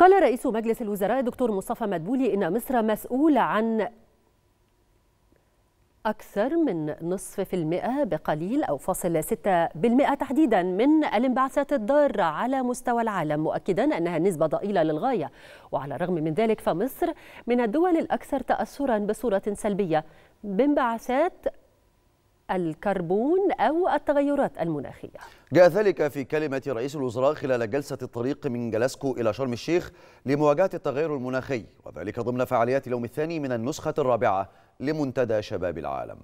قال رئيس مجلس الوزراء دكتور مصطفى مدبولي إن مصر مسؤولة عن أكثر من 0.5% بقليل أو 0.6% تحديدا من الانبعاثات الضارة على مستوى العالم، مؤكدا أنها نسبة ضئيلة للغاية. وعلى الرغم من ذلك فمصر من الدول الأكثر تأثرا بصورة سلبية بانبعاثات الكربون أو التغيرات المناخية. جاء ذلك في كلمة رئيس الوزراء خلال جلسة الطريق من جلاسكو إلى شرم الشيخ لمواجهة التغير المناخي، وذلك ضمن فعاليات اليوم الثاني من النسخة الرابعة لمنتدى شباب العالم.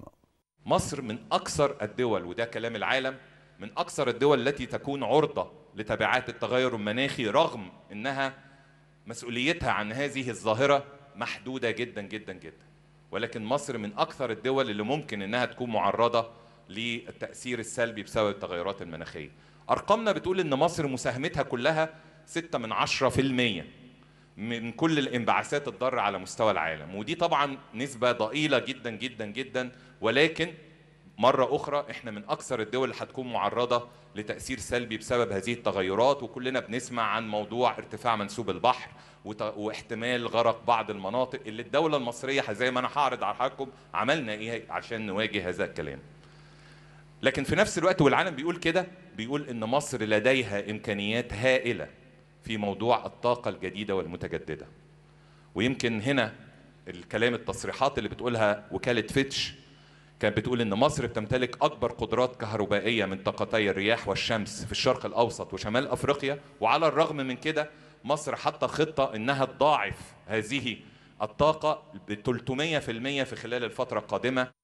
مصر من أكثر الدول، وده كلام العالم، من أكثر الدول التي تكون عرضة لتبعات التغير المناخي، رغم أنها مسؤوليتها عن هذه الظاهرة محدودة جدا جدا جدا، ولكن مصر من أكثر الدول اللي ممكن أنها تكون معرضة للتأثير السلبي بسبب التغيرات المناخية. أرقامنا بتقول أن مصر مساهمتها كلها 6% من كل الانبعاثات الضارة على مستوى العالم، ودي طبعا نسبة ضئيلة جدا جدا جدا، ولكن مرة أخرى إحنا من أكثر الدول اللي هتكون معرضة لتأثير سلبي بسبب هذه التغيرات. وكلنا بنسمع عن موضوع ارتفاع منسوب البحر واحتمال غرق بعض المناطق، اللي الدولة المصرية زي ما أنا هعرض على حضراتكم عملنا إيه عشان نواجه هذا الكلام. لكن في نفس الوقت والعالم بيقول كده، بيقول إن مصر لديها إمكانيات هائلة في موضوع الطاقة الجديدة والمتجددة. ويمكن هنا الكلام، التصريحات اللي بتقولها وكالة فيتش كانت بتقول إن مصر بتمتلك أكبر قدرات كهربائية من طاقتي الرياح والشمس في الشرق الأوسط وشمال أفريقيا، وعلى الرغم من كده مصر حتى خطة إنها تضاعف هذه الطاقة ب 300% في خلال الفترة القادمة.